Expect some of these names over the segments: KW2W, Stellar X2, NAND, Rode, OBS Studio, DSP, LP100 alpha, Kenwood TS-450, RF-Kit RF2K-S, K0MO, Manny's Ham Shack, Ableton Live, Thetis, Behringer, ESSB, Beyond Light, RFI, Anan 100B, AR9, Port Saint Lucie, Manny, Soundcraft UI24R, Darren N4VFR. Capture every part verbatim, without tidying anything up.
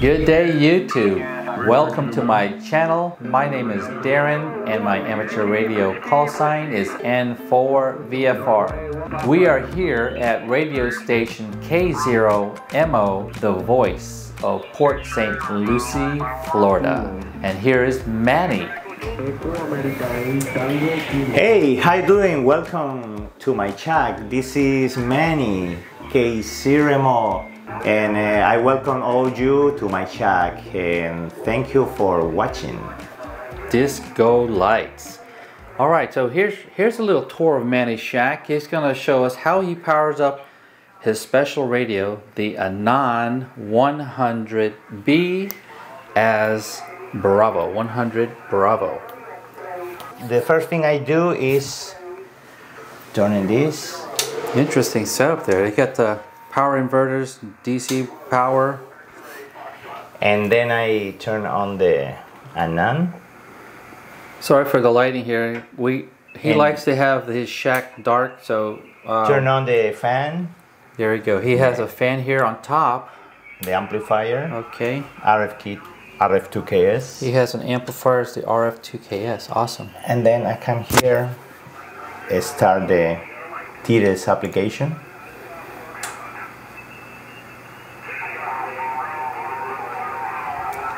Good day, YouTube. Welcome to my channel. My name is Darren and my amateur radio call sign is N four V F R. We are here at radio station K zero M O, The Voice of Port Saint Lucie, Florida. And here is Manny. Hey, how you doing? Welcome to my chat. This is Manny, K zero M O. And uh, I welcome all you to my shack and thank you for watching. Disco lights. All right, so here's here's a little tour of Manny's shack. He's gonna show us how he powers up his special radio, the Anan one hundred B as Bravo, one hundred Bravo. The first thing I do is turning this. Interesting setup there. You got the power inverters, D C power. And then I turn on the Anan. Sorry for the lighting here. We He and likes to have his shack dark, so... Um, turn on the fan. There we go. He has a fan here on top. The amplifier. Okay. R F-Kit R F two K S. He has an amplifier, it's the R F two K S. Awesome. And then I come here, start the Thetis application.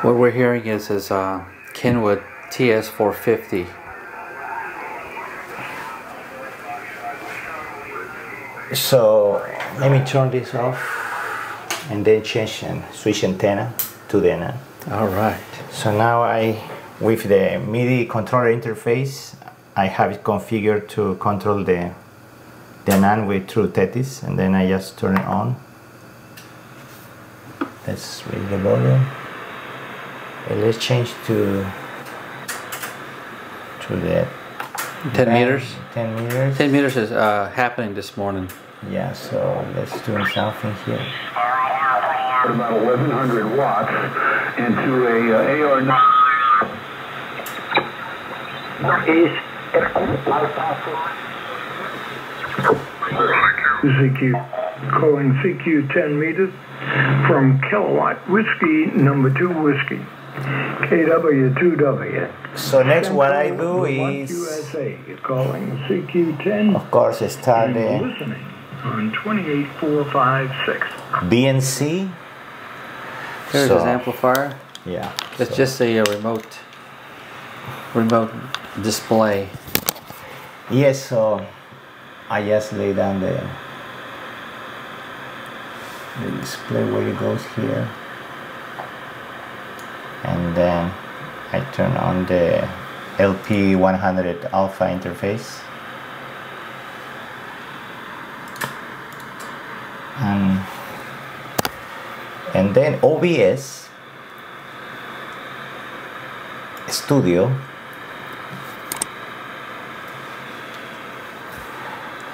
What we're hearing is his uh, Kenwood T S four fifty. So let me turn this off and then change and switch antenna to the N A N D. All right. So now I, with the MIDI controller interface, I have it configured to control the the N A N D with through Thetis, and then I just turn it on. Let's raise the volume. Let's change to to the ten meters. ten meters. ten meters is uh, happening this morning. Yeah, so let's do something here. About eleven hundred watts into a uh, A R nine. Calling C Q ten meters from kilowatt whiskey number two whiskey. K W two W. So next what I do is U S A. You're calling C Q ten. Of course, I start the listening on twenty-eight four five six. B N C. There's so, his amplifier. Yeah. It's so. just a, a remote remote display. Yes. So I just lay down the the display where it goes here. And then I turn on the L P one hundred alpha interface. Um, and then O B S Studio.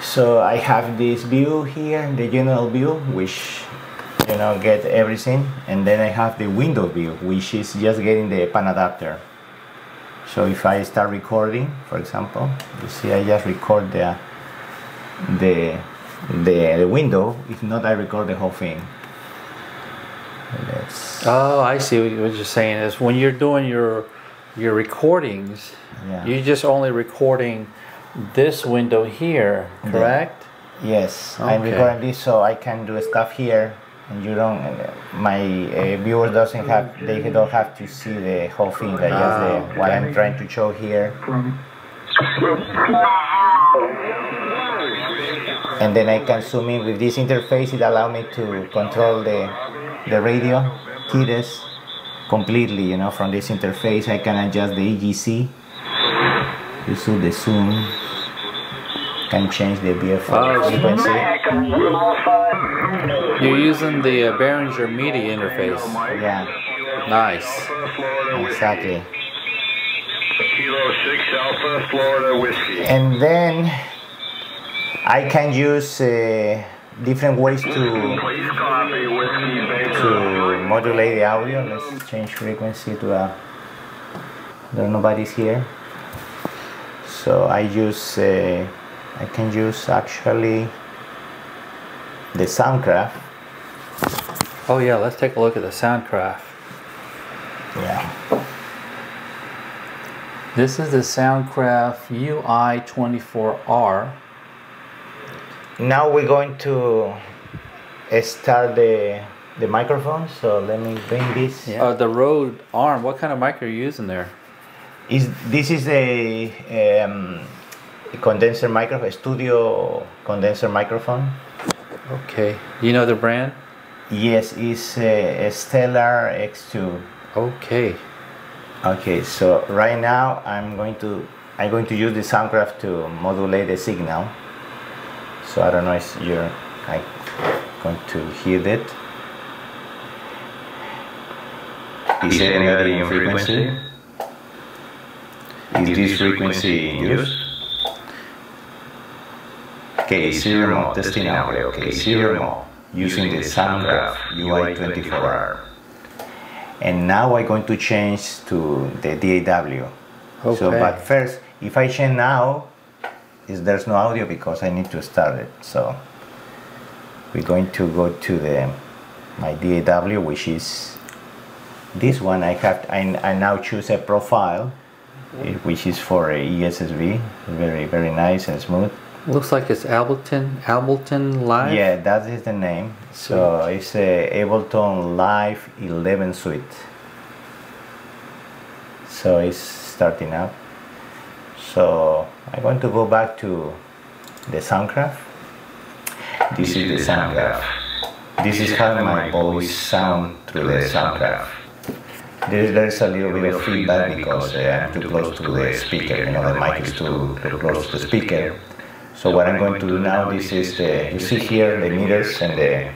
So I have this view here, the general view, which you know, get everything, and then I have the window view, which is just getting the pan adapter. So if I start recording, for example, you see I just record the the the, the window. If not, I record the whole thing. Let's oh, I see what you're saying is when you're doing your your recordings, yeah. You're just only recording this window here, correct? The, yes, okay. I'm recording this so I can do stuff here. And you don't, my uh, viewers doesn't have, they don't have to see the whole thing. That just the, okay. What I'm trying to show here. And then I can zoom in with this interface. It allows me to control the the radio, Thetis, completely. You know, from this interface, I can adjust the E G C. You see the zoom. Can change the B F R frequency. You're using the uh, Behringer MIDI interface. Yeah. Nice. Exactly. Kilo six alpha, Florida whiskey. And then I can use uh, different ways to to modulate the audio. Let's change frequency to a. There nobody's here. So I use. Uh, I can use actually the Soundcraft. Oh yeah, let's take a look at the Soundcraft. Yeah. This is the Soundcraft U I twenty-four R. Now we're going to start the, the microphone, so let me bring this. Yeah. Uh, the Rode arm, what kind of mic are you using there? Is, this is a, um, a condenser microphone, a studio condenser microphone. Okay, you know the brand? Yes, it's a, a Stellar X two. Okay. Okay, so right now I'm going to I'm going to use the Soundcraft to modulate the signal. So I don't know if you're I, going to hear that. Is, is it any other frequency? frequency? Is this frequency in use? K zero M O testing audio. K zero M O using the Soundcraft U I twenty-four R. And now I'm going to change to the D A W. Okay. So, but first, if I change now, is there's no audio because I need to start it. So we're going to go to the my D A W, which is this one. I have I, I now choose a profile, okay, which is for a E S S B. Very very nice and smooth. Looks like it's Ableton, Ableton Live? Yeah, that is the name. So Sweet. It's a Ableton Live eleven Suite. So it's starting up. So I'm going to go back to the Soundcraft. This, this is, is the Soundcraft. Soundcraft. This, this is how my voice sounds through the Soundcraft. There, there's a little bit of feedback because uh, I'm too close to the speaker. You know, the mic is too, too close to the speaker. So, so what I'm going, going to do now, this is the, you see here the meters and the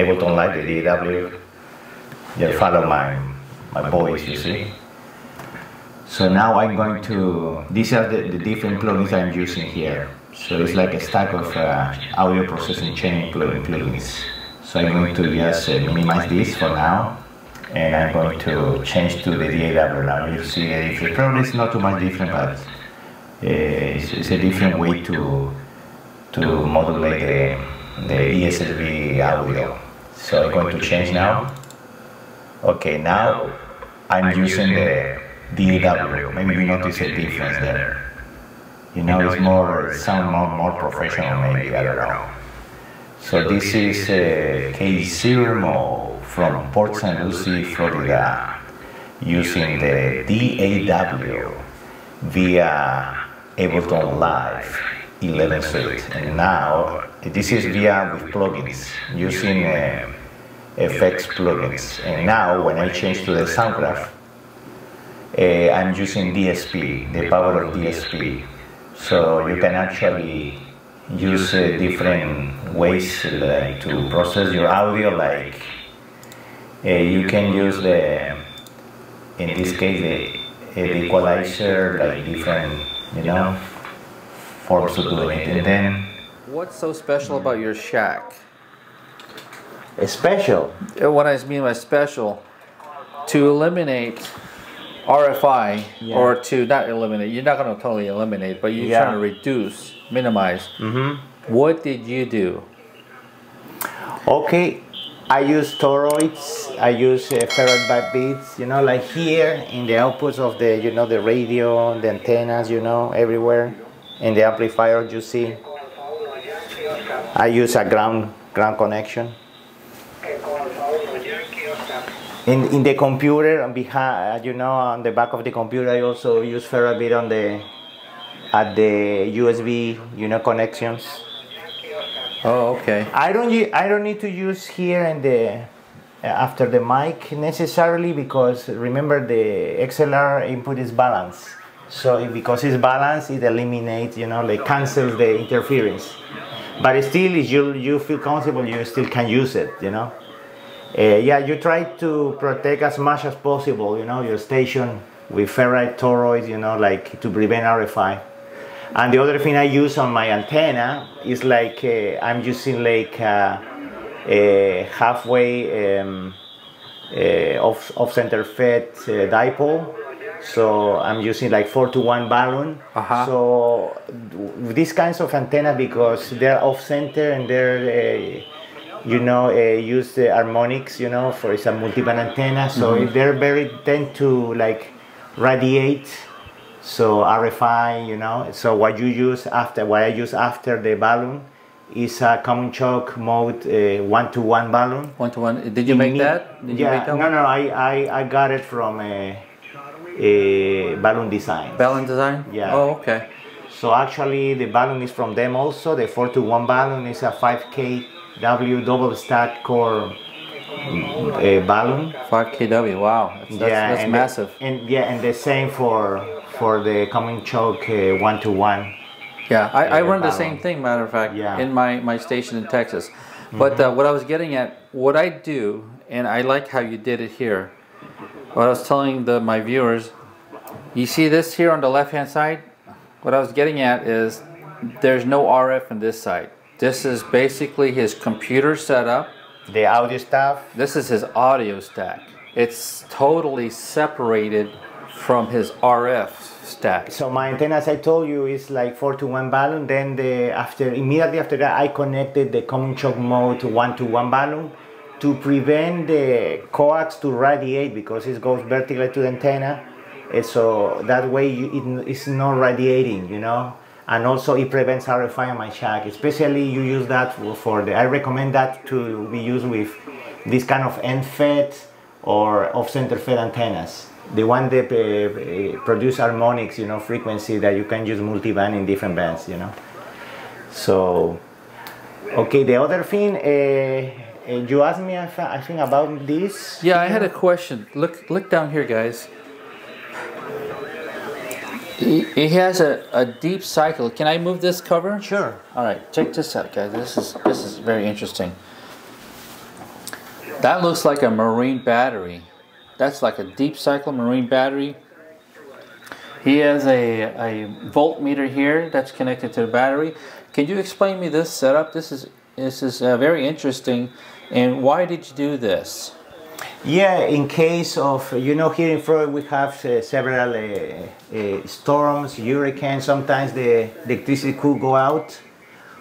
Ableton Live, the D A W. You follow my, my voice, you see. So now I'm going to, these are the, the different plugins I'm using here. So it's like a stack of uh, audio processing chain plugins. So I'm going to just uh, minimize this for now. And I'm going to change to the D A W now. You see the difference, probably it's not too much different, but Uh, it's, it's a different way to to modulate the, the E S S B audio. So I'm going to change now. Okay, now I'm using the D A W. Maybe you notice a difference there. You know, it's more sound more, more professional maybe, I don't know. So this is uh, K zero M O from Port Saint Lucie, Florida, using the D A W via Ableton Live eleven Suite. And now this is via with plugins, using uh, F X plugins. And now when I change to the Soundcraft, uh, I'm using D S P, the power of D S P. So you can actually use uh, different ways uh, to process your audio, like uh, you can use the, in this case, the, uh, the equalizer, like different, you know, forms to do it. And then what's so special about your shack? It's special. What I mean by special, to eliminate R F I, yeah, or to not eliminate, you're not going to totally eliminate, but you're, yeah, trying to reduce, minimize. Mm-hmm. What did you do? Okay, I use toroids, I use uh, ferrite beats, you know, like here in the outputs of the, you know, the radio, the antennas, you know, everywhere, in the amplifier you see. I use a ground ground connection. In in the computer, on behind, you know, on the back of the computer, I also use ferrite beat on the at the U S B, you know, connections. Oh, okay. I don't I don't need to use here and the uh, after the mic necessarily, because remember the X L R input is balanced. So it, because it's balanced, it eliminates, you know, like cancels the interference. But still, if you you feel comfortable, you still can use it, you know. Uh, yeah, you try to protect as much as possible, you know, your station with ferrite toroids, you know, like to prevent R F I. And the other thing I use on my antenna is like uh, I'm using like uh, a halfway um, uh, off, off center fed uh, dipole. So I'm using like four to one balloon. Uh-huh. So these kinds of antenna, because they're off center and they're uh, you know, uh, use the harmonics, you know, for it's a multiband antenna, so mm-hmm. they're very tend to like radiate. So R F I, you know, so what you use after, what I use after the balloon is a common choke mode uh, one to one balloon. One to one. Did you make that? Did yeah. You make that no, no. I, I I got it from a, a balloon design. Balloon design. Yeah. Oh, okay. So actually, the balloon is from them also. The four to one balloon is a five K W double stack core. A balloon. five K W. Wow, that's, that's, yeah, that's and massive. The, and yeah, and the same for for the common choke uh, one to one. Yeah, I, uh, I run balloon. The same thing. Matter of fact, yeah. in my my station in Texas. Mm-hmm. But uh, what I was getting at, what I do, and I like how you did it here. What I was telling the my viewers, you see this here on the left hand side. What I was getting at is there's no R F on this side. This is basically his computer setup. The audio stuff. This is his audio stack. It's totally separated from his R F stack. So my antenna, as I told you, is like four to one balloon. Then the after immediately after that, I connected the common choke mode to one to one balloon to prevent the coax to radiate because it goes vertically to the antenna, and so that way you, it, it's not radiating, you know. And also it prevents R F I on my shack. Especially you use that for the, I recommend that to be used with this kind of end fed or off-center fed antennas. The one that uh, produce harmonics, you know, frequency that you can use multiband in different bands, you know. So, okay, the other thing, uh, you asked me, I think, about this. Yeah, I had a question. Look, look down here, guys. He has a, a deep cycle. Can I move this cover? Sure. All right, check this out, guys. This is this is very interesting. That looks like a marine battery. That's like a deep cycle marine battery. He has a, a voltmeter here that's connected to the battery. Can you explain me this setup? This is this is uh, very interesting. And why did you do this? Yeah, in case of, you know, here in Florida we have uh, several uh, uh, storms, hurricanes. Sometimes the, the electricity could go out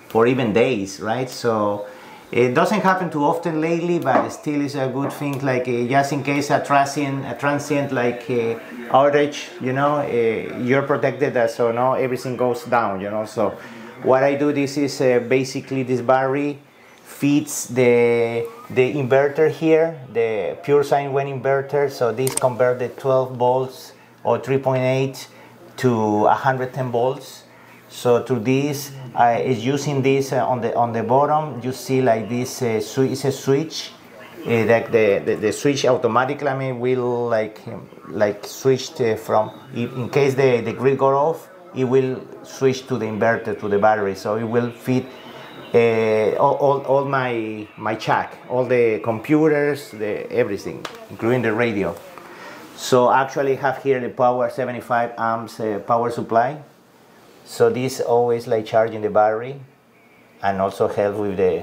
for even days, right? So it doesn't happen too often lately, but still it's a good thing, like uh, just in case a transient, a transient like uh, outage, you know, uh, you're protected, uh, so no, everything goes down, you know. So what I do, this is uh, basically this battery feeds the the inverter here, the pure sine wave inverter. So this converts the twelve volts or three point eight to one hundred ten volts. So to this, uh, is using this uh, on the on the bottom. You see like this uh, is a switch. Uh, like the, the the switch automatically, I mean, will like like switch uh, from in case the the grid goes off, it will switch to the inverter, to the battery. So it will feed. Uh, all, all, all my my shack, all the computers, the everything, including the radio. So actually have here the power seventy-five amps uh, power supply. So this always like charging the battery, and also help with the.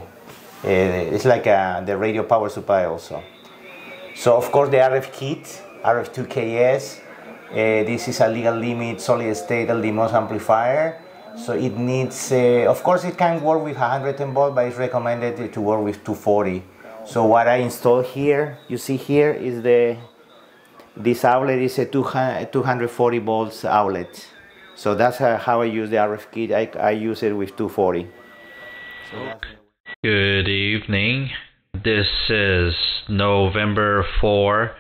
Uh, it's like a, the radio power supply also. So of course the R F kit R F two K S. Uh, this is a legal limit solid state L D M O S amplifier. So it needs, uh, of course it can work with one hundred ten volt, but it's recommended to work with two forty. So what I install here, you see here is the, this outlet is a two hundred forty volts outlet. So that's how I use the R F kit. I, I use it with two forty. So good evening. This is November four,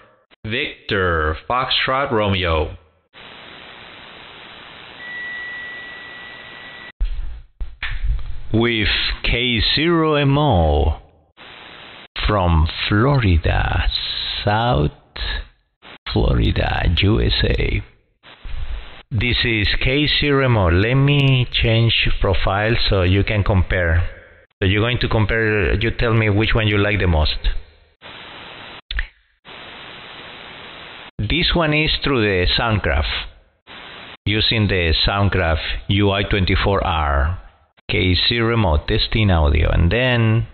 Victor, Foxtrot Romeo. With K zero M O from Florida, South Florida, U S A. This is K zero M O. Let me change profile so you can compare. So you're going to compare, you tell me which one you like the most. This one is through the Soundcraft, using the Soundcraft U I twenty-four R. K zero M O testing audio, and then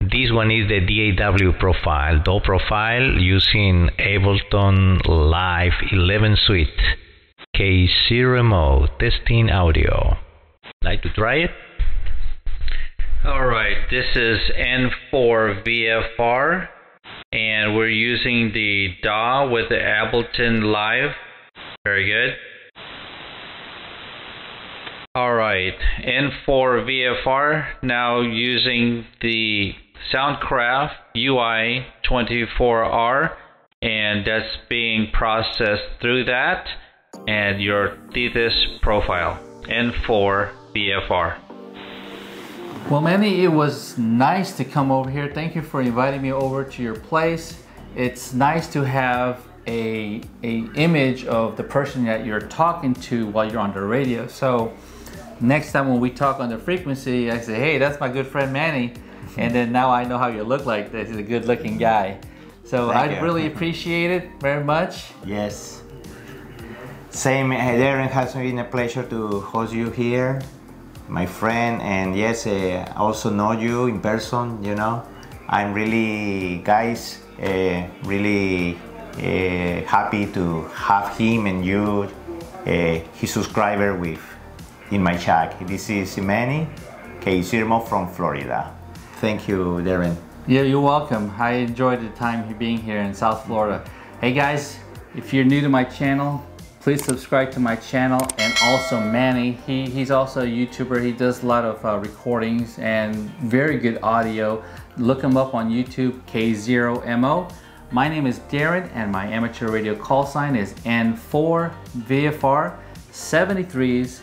this one is the D A W profile, D A W profile using Ableton Live eleven suite. K zero M O testing audio. Like to try it? All right, this is N four V F R, and we're using the D A W with the Ableton Live. Very good. All right, N four V F R, now using the Soundcraft U I twenty-four R, and that's being processed through that, and your Thetis profile, N four V F R. Well, Manny, it was nice to come over here. Thank you for inviting me over to your place. It's nice to have a, a image of the person that you're talking to while you're on the radio. So next time when we talk on the frequency, I say, hey, that's my good friend Manny. And then now I know how you look like this. He's a good looking guy. So Thank I you. really appreciate it very much. Yes. Same, Darren, it has been a pleasure to host you here. My friend, and yes, I uh, also know you in person, you know. I'm really, guys, uh, really uh, happy to have him and you, uh, his subscriber, with in my chat. This is Manny, K zero M O from Florida. Thank you, Darren. Yeah, you're welcome. I enjoyed the time being here in South Florida. Hey guys, if you're new to my channel, please subscribe to my channel, and also Manny. He, he's also a YouTuber. He does a lot of uh, recordings and very good audio. Look him up on YouTube, K zero M O. My name is Darren, and my amateur radio call sign is N four V F R seventy-threes,